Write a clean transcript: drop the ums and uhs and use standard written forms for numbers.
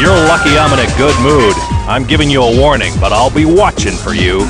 You're lucky I'm in a good mood. I'm giving you a warning, but I'll be watching for you.